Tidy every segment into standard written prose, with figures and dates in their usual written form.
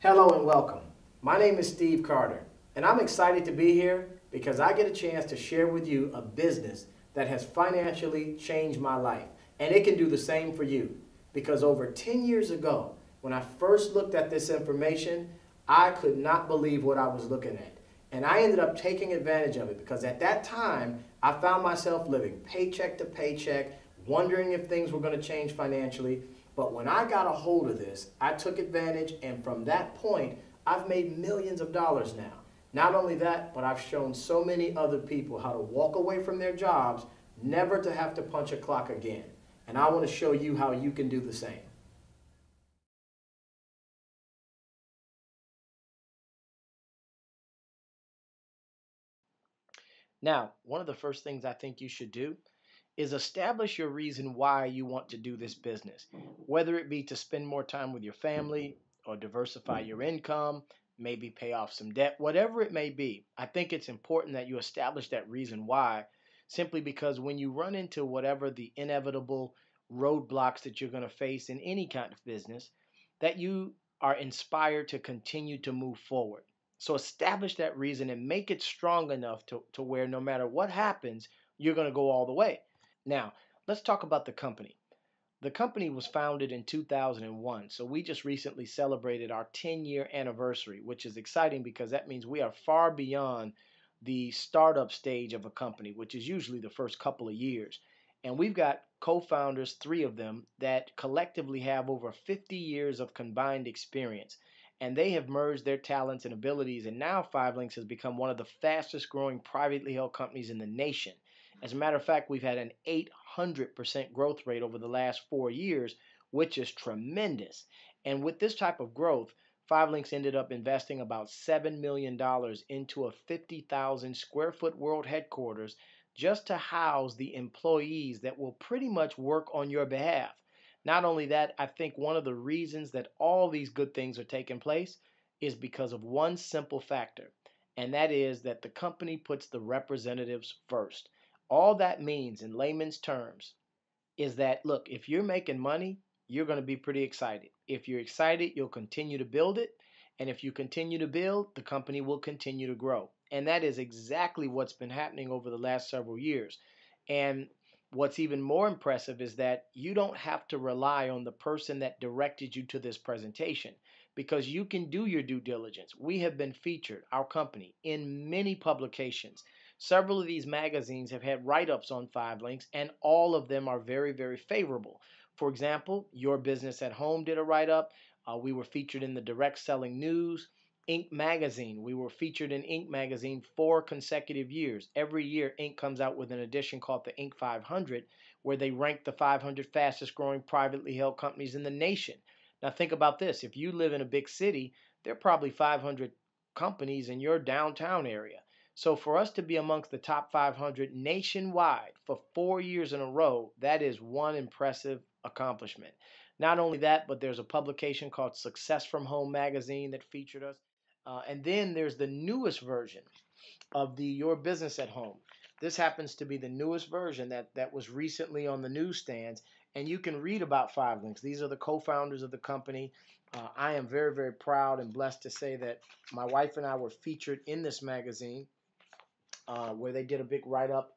Hello and welcome. My name is Steve Carter, and I'm excited to be here because I get a chance to share with you a business that has financially changed my life, and it can do the same for you. Because over 10 years ago, when I first looked at this information, I could not believe what I was looking at, and I ended up taking advantage of it because at that time, I found myself living paycheck to paycheck, wondering if things were going to change financially. But when I got a hold of this, I took advantage, and from that point, I've made millions of dollars now. Not only that, but I've shown so many other people how to walk away from their jobs, never to have to punch a clock again. And I want to show you how you can do the same. Now, one of the first things I think you should do is establish your reason why you want to do this business, whether it be to spend more time with your family or diversify your income, maybe pay off some debt, whatever it may be. I think it's important that you establish that reason why, simply because when you run into whatever the inevitable roadblocks that you're going to face in any kind of business, that you are inspired to continue to move forward. So establish that reason and make it strong enough to where no matter what happens, you're going to go all the way. Now, let's talk about the company. The company was founded in 2001, so we just recently celebrated our 10-year anniversary, which is exciting because that means we are far beyond the startup stage of a company, which is usually the first couple of years. And we've got co-founders, 3 of them, that collectively have over 50 years of combined experience. And they have merged their talents and abilities, and now 5Linx has become one of the fastest-growing privately held companies in the nation. As a matter of fact, we've had an 800% growth rate over the last 4 years, which is tremendous. And with this type of growth, 5Linx ended up investing about $7 million into a 50,000 square foot world headquarters just to house the employees that will pretty much work on your behalf. Not only that, I think one of the reasons that all these good things are taking place is because of one simple factor, and that is that the company puts the representatives first. All that means in layman's terms is that, look, if you're making money, you're going to be pretty excited. If you're excited, you'll continue to build it. And if you continue to build, the company will continue to grow. And that is exactly what's been happening over the last several years. And what's even more impressive is that you don't have to rely on the person that directed you to this presentation because you can do your due diligence. We have been featured, our company, in many publications. Several of these magazines have had write-ups on 5Linx, and all of them are very, very favorable. For example, Your Business at Home did a write-up. We were featured in the Direct Selling News, Inc. magazine. We were featured in Inc. magazine 4 consecutive years. Every year, Inc. comes out with an edition called the Inc. 500, where they rank the 500 fastest-growing privately held companies in the nation. Now, think about this. If you live in a big city, there are probably 500 companies in your downtown area. So for us to be amongst the top 500 nationwide for 4 years in a row, that is one impressive accomplishment. Not only that, but there's a publication called Success From Home magazine that featured us. And then there's the newest version of the Your Business at Home. This happens to be the newest version that was recently on the newsstands. And you can read about 5Linx. These are the co-founders of the company. I am very, very proud and blessed to say that my wife and I were featured in this magazine, where they did a big write-up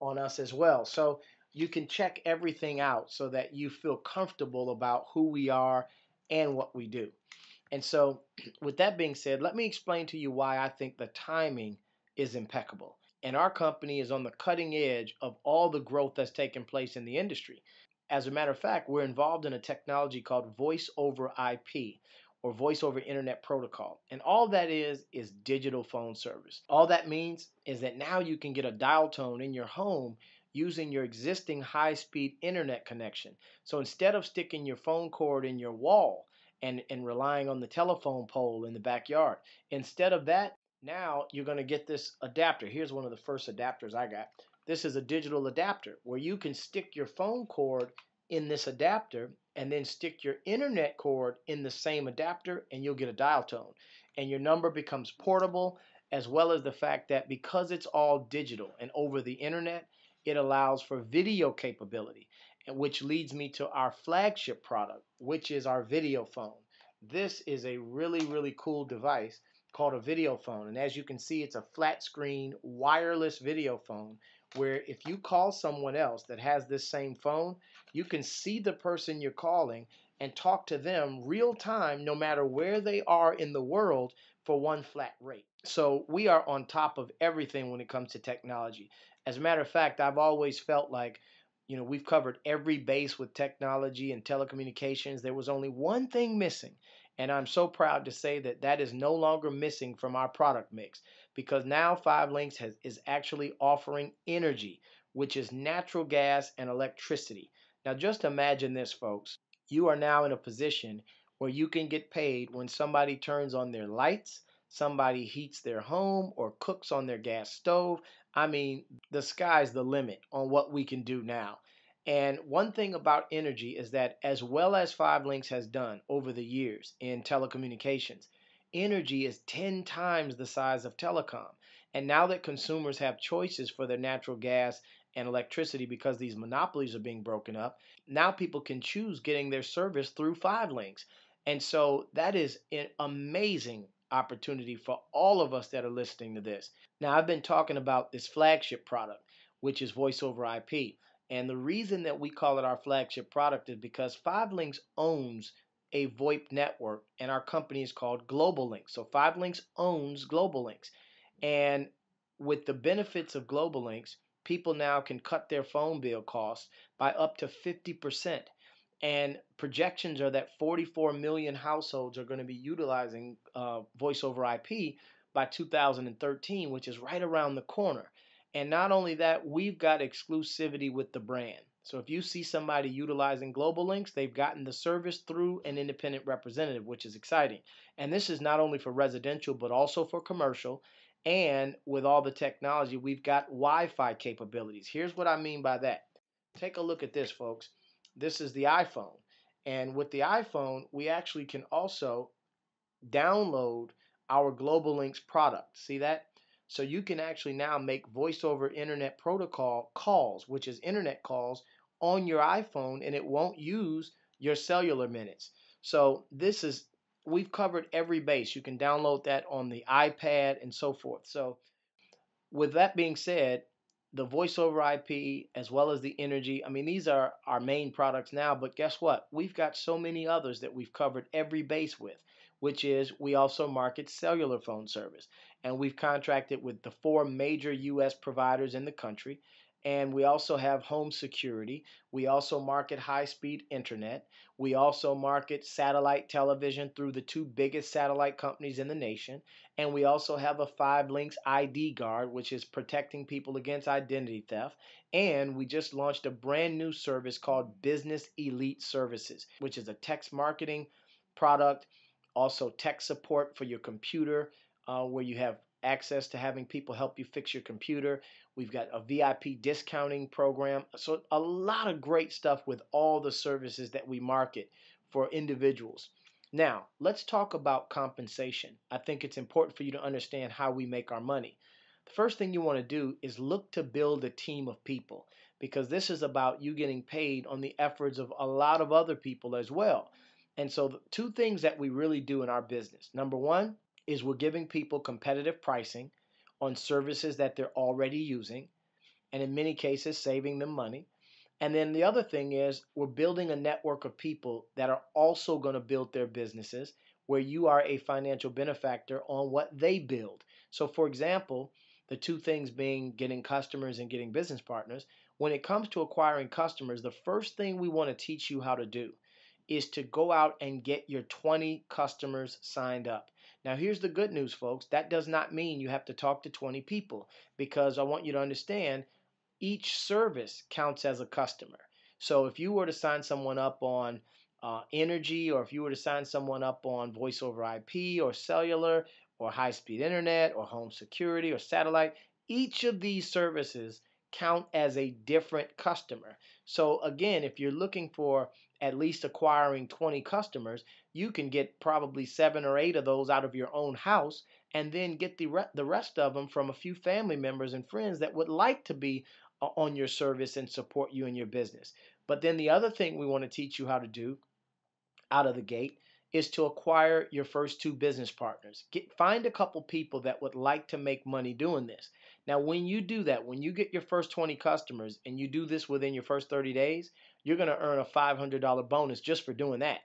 on us as well. So you can check everything out so that you feel comfortable about who we are and what we do. And so with that being said, let me explain to you why I think the timing is impeccable. And our company is on the cutting edge of all the growth that's taking place in the industry. As a matter of fact, we're involved in a technology called Voice over IP, or Voice over Internet Protocol. And all that is digital phone service. All that means is that now you can get a dial tone in your home using your existing high-speed internet connection. So instead of sticking your phone cord in your wall and relying on the telephone pole in the backyard, instead of that, now you're going to get this adapter. Here's one of the first adapters I got. This is a digital adapter where you can stick your phone cord in this adapter and then stick your internet cord in the same adapter and you'll get a dial tone. And your number becomes portable, as well as the fact that because it's all digital and over the internet, it allows for video capability, which leads me to our flagship product, which is our video phone. This is a really, really cool device called a video phone. And as you can see, it's a flat screen wireless video phone where if you call someone else that has this same phone, you can see the person you're calling and talk to them real time, no matter where they are in the world, for one flat rate. So we are on top of everything when it comes to technology. As a matter of fact, I've always felt like, you know, we've covered every base with technology and telecommunications. There was only one thing missing, and I'm so proud to say that that is no longer missing from our product mix, because now 5Linx is actually offering energy, which is natural gas and electricity. Now just imagine this, folks. You are now in a position where you can get paid when somebody turns on their lights, somebody heats their home, or cooks on their gas stove. I mean, the sky's the limit on what we can do now. And one thing about energy is that, as well as 5Linx has done over the years in telecommunications, energy is 10 times the size of telecom. And now that consumers have choices for their natural gas and electricity because these monopolies are being broken up, now people can choose getting their service through 5Linx. And so that is an amazing opportunity for all of us that are listening to this. Now, I've been talking about this flagship product, which is voice over IP. And the reason that we call it our flagship product is because 5Linx owns a VoIP network, and our company is called Globalinx. So 5Linx owns Globalinx. And with the benefits of Globalinx, people now can cut their phone bill costs by up to 50%. And projections are that 44 million households are going to be utilizing voice over IP by 2013, which is right around the corner. And not only that, we've got exclusivity with the brand. So if you see somebody utilizing Globalinx, they've gotten the service through an independent representative, which is exciting. And this is not only for residential, but also for commercial. And with all the technology, we've got Wi-Fi capabilities. Here's what I mean by that. Take a look at this, folks. This is the iPhone, and with the iPhone, we actually can also download our Globalinx product. See that? So you can actually now make voice over internet protocol calls, which is internet calls, on your iPhone, and it won't use your cellular minutes. So this is, we've covered every base. You can download that on the iPad and so forth. So with that being said, the voice over IP, as well as the energy. I mean, these are our main products now, but guess what? We've got so many others that we've covered every base with, which is we also market cellular phone service. And we've contracted with the 4 major U.S. providers in the country. And we also have home security. We also market high-speed internet. We also market satellite television through the 2 biggest satellite companies in the nation. And we also have a 5Linx ID Guard, which is protecting people against identity theft. And we just launched a brand new service called Business Elite Services, which is a text marketing product, also tech support for your computer, where you have access to having people help you fix your computer. We've got a VIP discounting program. So a lot of great stuff with all the services that we market for individuals. Now, let's talk about compensation. I think it's important for you to understand how we make our money. The first thing you want to do is look to build a team of people, because this is about you getting paid on the efforts of a lot of other people as well. And so the 2 things that we really do in our business. Number 1, is we're giving people competitive pricing on services that they're already using, and in many cases saving them money. And then the other thing is we're building a network of people that are also going to build their businesses, where you are a financial benefactor on what they build. So for example, the 2 things being getting customers and getting business partners. When it comes to acquiring customers, the first thing we want to teach you how to do is to go out and get your 20 customers signed up. Now, here's the good news, folks. That does not mean you have to talk to 20 people, because I want you to understand each service counts as a customer. So if you were to sign someone up on energy, or if you were to sign someone up on voice over IP or cellular or high-speed internet or home security or satellite, each of these services count as a different customer. So again, if you're looking for at least acquiring 20 customers, you can get probably 7 or 8 of those out of your own house, and then get the rest of them from a few family members and friends that would like to be on your service and support you in your business. But then the other thing we want to teach you how to do out of the gate is to acquire your first two business partners. Find a couple people that would like to make money doing this. Now, when you do that, when you get your first 20 customers and you do this within your first 30 days, you're going to earn a $500 bonus just for doing that.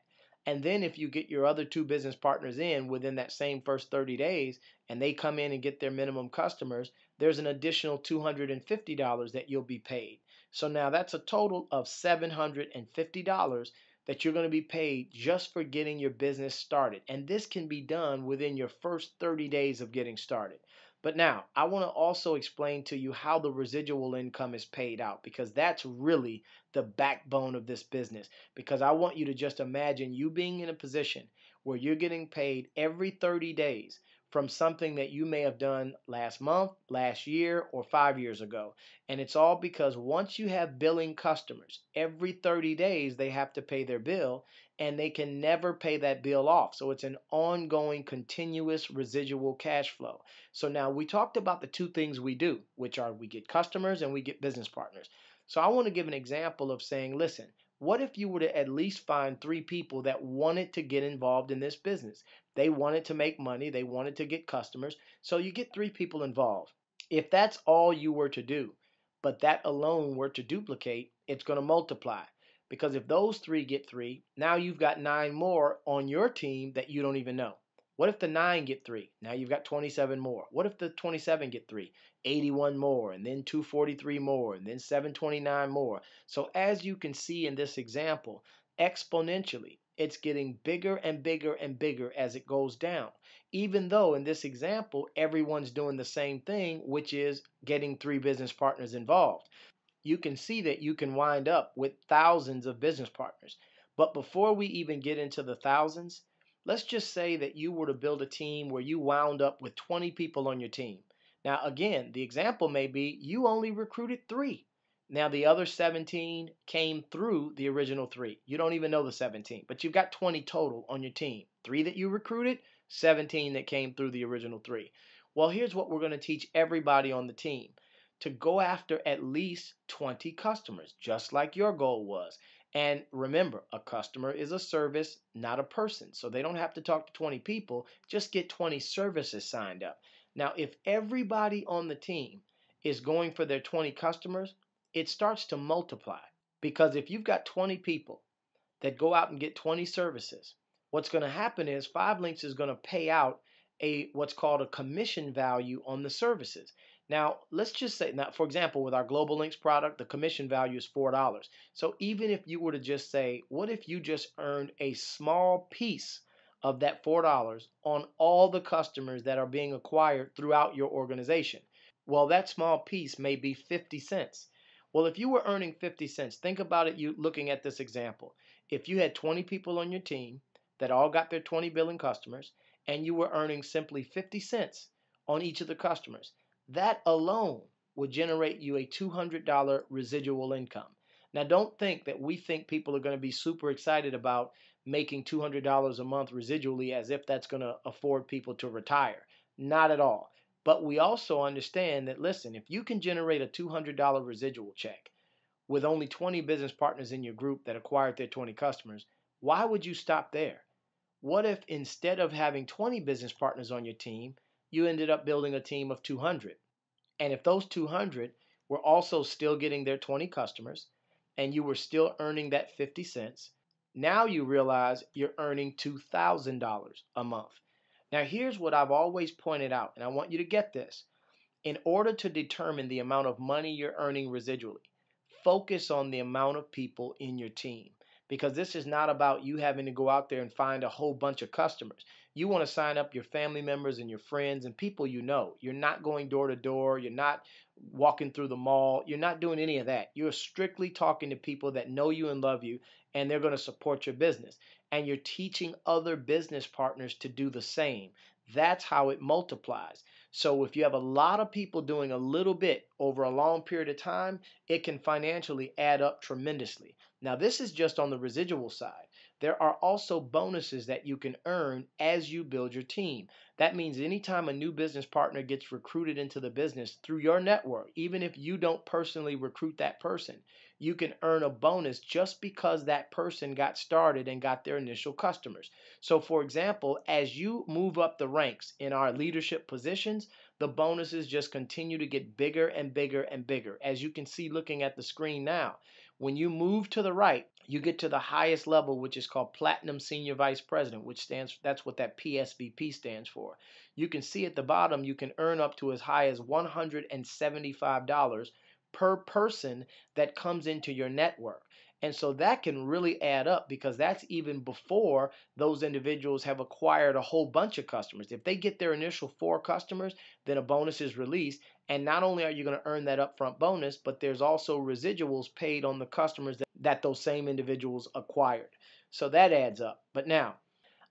And then if you get your other two business partners in within that same first 30 days and they come in and get their minimum customers, there's an additional $250 that you'll be paid. So now that's a total of $750 that you're going to be paid just for getting your business started. And this can be done within your first 30 days of getting started. But now I want to also explain to you how the residual income is paid out, because that's really the backbone of this business. Because I want you to just imagine you being in a position where you're getting paid every 30 days from something that you may have done last month, last year, or 5 years ago. And it's all because once you have billing customers, every 30 days they have to pay their bill, and they can never pay that bill off. So it's an ongoing, continuous residual cash flow. So now we talked about the two things we do, which are we get customers and we get business partners. So I want to give an example of saying, listen, what if you were to at least find three people that wanted to get involved in this business? They wanted to make money. They wanted to get customers. So you get three people involved. If that's all you were to do, but that alone were to duplicate, it's going to multiply. Because if those three get three, now you've got 9 more on your team that you don't even know. What if the 9 get 3? Now you've got 27 more. What if the 27 get 3? 81 more, and then 243 more, and then 729 more. So as you can see in this example, exponentially, it's getting bigger and bigger and bigger as it goes down. Even though in this example, everyone's doing the same thing, which is getting 3 business partners involved. You can see that you can wind up with thousands of business partners. But before we even get into the thousands, let's just say that you were to build a team where you wound up with 20 people on your team. Now, again, the example may be you only recruited 3. Now, the other 17 came through the original 3. You don't even know the 17, but you've got 20 total on your team. 3 that you recruited, 17 that came through the original 3. Well, here's what we're going to teach everybody on the team: to go after at least 20 customers, just like your goal was. And remember, a customer is a service, not a person. So they don't have to talk to 20 people, just get 20 services signed up. Now, if everybody on the team is going for their 20 customers, it starts to multiply. Because if you've got 20 people that go out and get 20 services, what's going to happen is 5Linx is going to pay out what's called a commission value on the services. Now, let's just say, now, for example, with our Globalinx product, the commission value is $4. So even if you were to just say, what if you just earned a small piece of that $4 on all the customers that are being acquired throughout your organization? Well, that small piece may be 50 cents. Well, if you were earning 50 cents, think about it looking at this example. If you had 20 people on your team that all got their 20 billing customers, and you were earning simply 50 cents on each of the customers, that alone would generate you a $200 residual income. Now, don't think that we think people are going to be super excited about making $200 a month residually as if that's going to afford people to retire. Not at all. But we also understand that, listen, if you can generate a $200 residual check with only 20 business partners in your group that acquired their 20 customers, why would you stop there? What if instead of having 20 business partners on your team, you ended up building a team of 200. And if those 200 were also still getting their 20 customers and you were still earning that 50 cents, now you realize you're earning $2,000 a month. Now, here's what I've always pointed out, and I want you to get this. In order to determine the amount of money you're earning residually, focus on the amount of people in your team. Because this is not about you having to go out there and find a whole bunch of customers. You want to sign up your family members and your friends and people you know. You're not going door to door. You're not walking through the mall. You're not doing any of that. You're strictly talking to people that know you and love you, and they're going to support your business. And you're teaching other business partners to do the same. That's how it multiplies. So if you have a lot of people doing a little bit over a long period of time, it can financially add up tremendously. Now, this is just on the residual side. There are also bonuses that you can earn as you build your team. That means anytime a new business partner gets recruited into the business through your network, even if you don't personally recruit that person, you can earn a bonus just because that person got started and got their initial customers. So for example, as you move up the ranks in our leadership positions, the bonuses just continue to get bigger and bigger and bigger. As you can see looking at the screen now, when you move to the right, you get to the highest level, which is called Platinum Senior Vice President, which stands, that's what that PSVP stands for. You can see at the bottom, you can earn up to as high as $175 per person that comes into your network. And so that can really add up, because that's even before those individuals have acquired a whole bunch of customers. If they get their initial 4 customers, then a bonus is released. And not only are you going to earn that upfront bonus, but there's also residuals paid on the customers that those same individuals acquired. So that adds up. But now,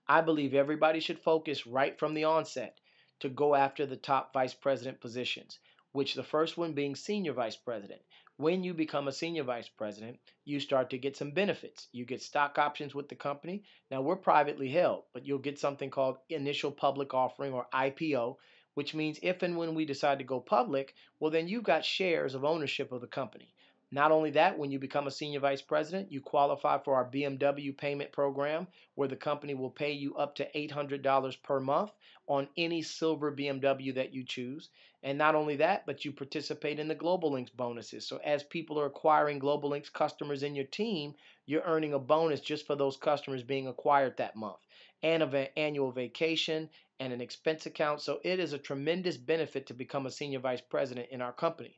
I believe everybody should focus right from the onset to go after the top vice president positions, which the first one being senior vice president. When you become a senior vice president, you start to get some benefits. You get stock options with the company. Now, we're privately held, but you'll get something called initial public offering, or IPO, which means if and when we decide to go public, well, then you've got shares of ownership of the company. Not only that, when you become a senior vice president, you qualify for our BMW payment program, where the company will pay you up to $800 per month on any silver BMW that you choose. And not only that, but you participate in the Globalinx bonuses. So as people are acquiring Globalinx customers in your team, you're earning a bonus just for those customers being acquired that month, and of an annual vacation and an expense account. So it is a tremendous benefit to become a senior vice president in our company.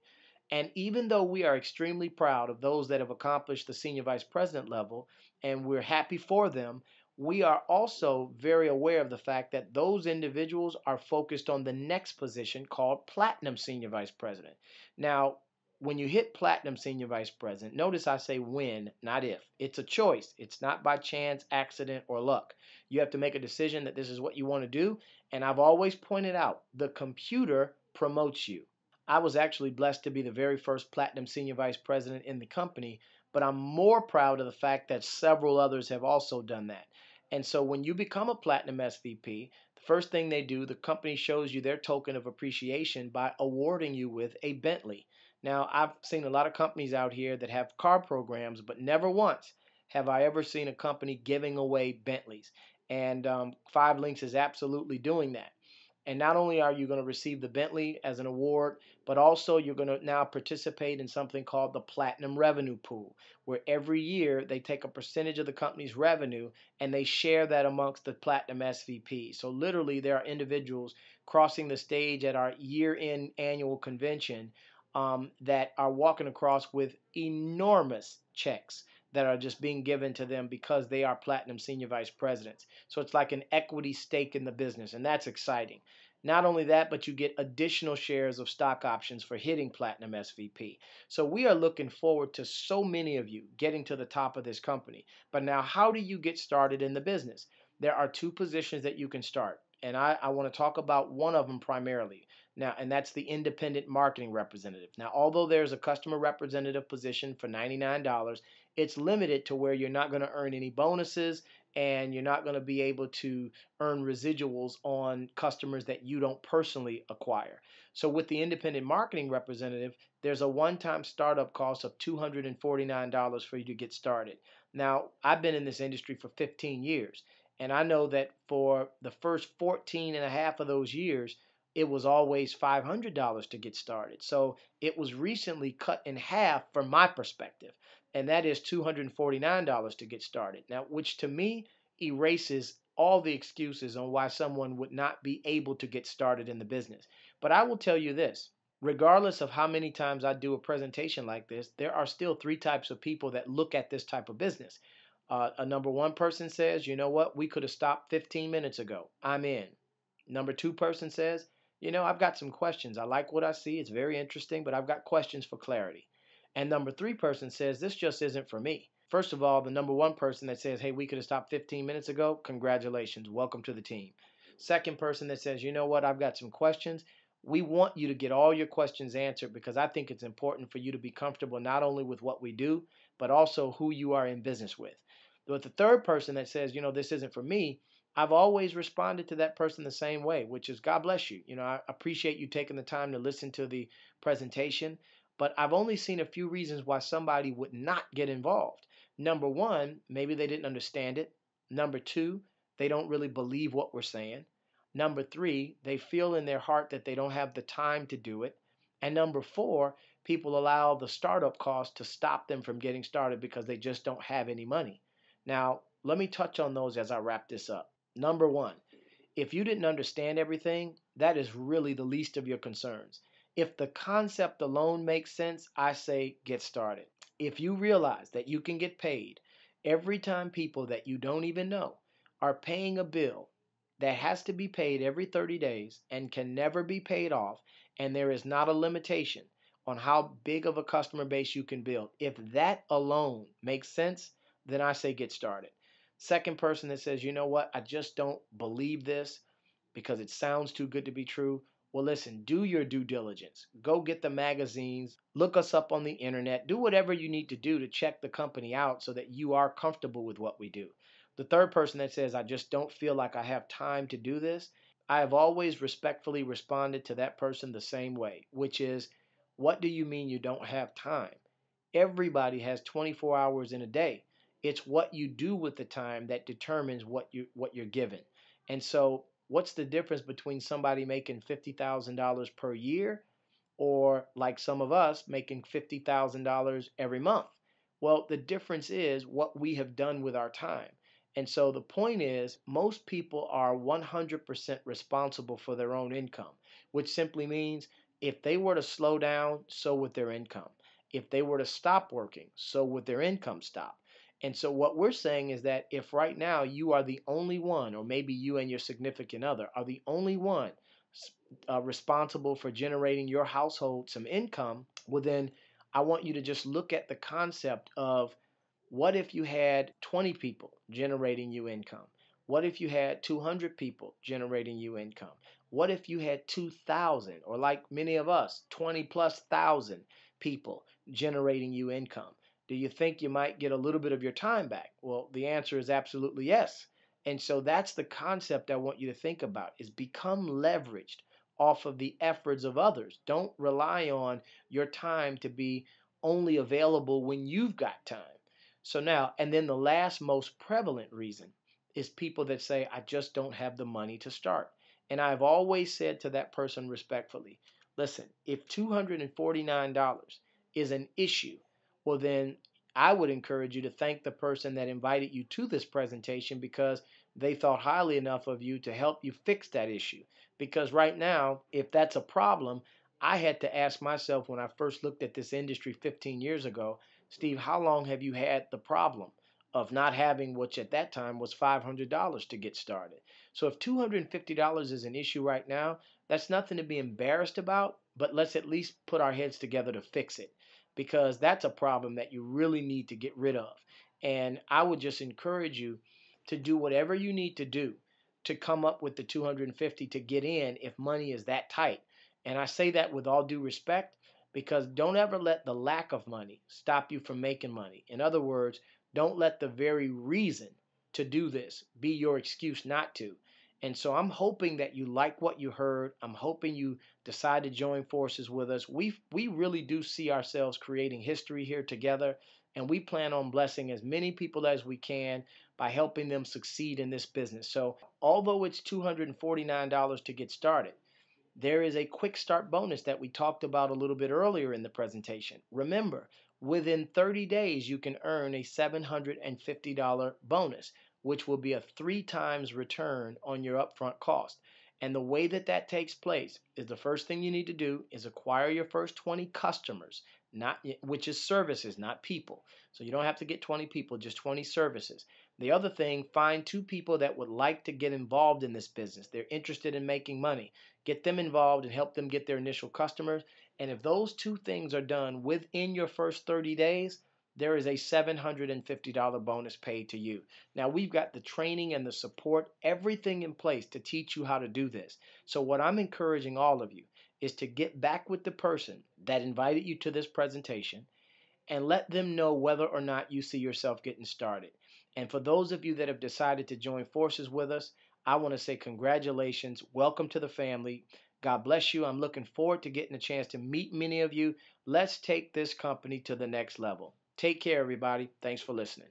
And even though we are extremely proud of those that have accomplished the senior vice president level, and we're happy for them, we are also very aware of the fact that those individuals are focused on the next position called platinum senior vice president. Now, when you hit platinum senior vice president, notice I say when, not if. It's a choice. It's not by chance, accident, or luck. You have to make a decision that this is what you want to do. And I've always pointed out, the computer promotes you. I was actually blessed to be the very first platinum senior vice president in the company, but I'm more proud of the fact that several others have also done that. And so when you become a platinum SVP, the first thing they do, the company shows you their token of appreciation by awarding you with a Bentley. Now, I've seen a lot of companies out here that have car programs, but never once have I ever seen a company giving away Bentleys. And 5Linx is absolutely doing that. And not only are you going to receive the Bentley as an award, but also you're going to now participate in something called the Platinum Revenue Pool, where every year they take a percentage of the company's revenue and they share that amongst the Platinum SVP. So literally there are individuals crossing the stage at our year-end annual convention that are walking across with enormous checks that are just being given to them because they are platinum senior vice presidents. So it's like an equity stake in the business, and that's exciting. Not only that, but you get additional shares of stock options for hitting platinum SVP. So we are looking forward to so many of you getting to the top of this company. But now, how do you get started in the business? There are 2 positions that you can start, and I want to talk about one of them primarily. Now, and that's the independent marketing representative. Now, although there's a customer representative position for $99, it's limited to where you're not going to earn any bonuses and you're not going to be able to earn residuals on customers that you don't personally acquire. So with the independent marketing representative, there's a one-time startup cost of $249 for you to get started. Now, I've been in this industry for 15 years, and I know that for the first 14 and a half of those years, it was always $500 to get started. So it was recently cut in half from my perspective, and that is $249 to get started. Now, which to me erases all the excuses on why someone would not be able to get started in the business. But I will tell you this, regardless of how many times I do a presentation like this, there are still 3 types of people that look at this type of business. A number 1 person says, you know what, we could have stopped 15 minutes ago. I'm in. Number 2 person says, you know, I've got some questions. I like what I see. It's very interesting, but I've got questions for clarity. And number 3 person says, this just isn't for me. First of all, the number 1 person that says, hey, we could have stopped 15 minutes ago, congratulations, welcome to the team. Second person that says, you know what, I've got some questions. We want you to get all your questions answered because I think it's important for you to be comfortable not only with what we do, but also who you are in business with. But the third person that says, you know, this isn't for me, I've always responded to that person the same way, which is God bless you. You know, I appreciate you taking the time to listen to the presentation. But I've only seen a few reasons why somebody would not get involved. Number one, maybe they didn't understand it. Number two, they don't really believe what we're saying. Number three, they feel in their heart that they don't have the time to do it. And number four, people allow the startup cost to stop them from getting started because they just don't have any money. Now, let me touch on those as I wrap this up. Number one, if you didn't understand everything, that is really the least of your concerns. If the concept alone makes sense, I say get started. If you realize that you can get paid every time people that you don't even know are paying a bill that has to be paid every 30 days and can never be paid off, and there is not a limitation on how big of a customer base you can build, if that alone makes sense, then I say get started. Second person that says, you know what, I just don't believe this because it sounds too good to be true. Well, listen, do your due diligence. Go get the magazines, look us up on the internet, do whatever you need to do to check the company out so that you are comfortable with what we do. The third person that says, I just don't feel like I have time to do this, I have always respectfully responded to that person the same way, which is, what do you mean you don't have time? Everybody has 24 hours in a day. It's what you do with the time that determines what you're given. And so, what's the difference between somebody making $50,000 per year or, like some of us, making $50,000 every month? Well, the difference is what we have done with our time. And so the point is, most people are 100% responsible for their own income, which simply means if they were to slow down, so would their income. If they were to stop working, so would their income stop. And so what we're saying is that if right now you are the only one, or maybe you and your significant other are the only one responsible for generating your household some income, well then I want you to just look at the concept of what if you had 20 people generating you income? What if you had 200 people generating you income? What if you had 2,000, or like many of us, 20,000+ people generating you income? Do you think you might get a little bit of your time back? Well, the answer is absolutely yes. And so that's the concept I want you to think about, is become leveraged off of the efforts of others. Don't rely on your time to be only available when you've got time. So now, and then the last most prevalent reason is people that say, I just don't have the money to start. And I've always said to that person respectfully, listen, if $249 is an issue, well, then I would encourage you to thank the person that invited you to this presentation because they thought highly enough of you to help you fix that issue. Because right now, if that's a problem, I had to ask myself when I first looked at this industry 15 years ago, Steve, how long have you had the problem of not having what at that time was $500 to get started? So if $250 is an issue right now, that's nothing to be embarrassed about, but let's at least put our heads together to fix it, because that's a problem that you really need to get rid of. And I would just encourage you to do whatever you need to do to come up with the $250 to get in if money is that tight. And I say that with all due respect, because don't ever let the lack of money stop you from making money. In other words, don't let the very reason to do this be your excuse not to. And so I'm hoping that you like what you heard. I'm hoping you decide to join forces with us. We really do see ourselves creating history here together, and we plan on blessing as many people as we can by helping them succeed in this business. So although it's $249 to get started, there is a quick start bonus that we talked about a little bit earlier in the presentation. Remember, within 30 days, you can earn a $750 bonus, which will be a 3 times return on your upfront cost. And the way that that takes place is the first thing you need to do is acquire your first 20 customers, which is services, not people. So you don't have to get 20 people, just 20 services. The other thing, find 2 people that would like to get involved in this business. They're interested in making money. Get them involved and help them get their initial customers. And if those 2 things are done within your first 30 days, there is a $750 bonus paid to you. Now, we've got the training and the support, everything in place to teach you how to do this. So what I'm encouraging all of you is to get back with the person that invited you to this presentation and let them know whether or not you see yourself getting started. And for those of you that have decided to join forces with us, I want to say congratulations, welcome to the family. God bless you. I'm looking forward to getting a chance to meet many of you. Let's take this company to the next level. Take care, everybody. Thanks for listening.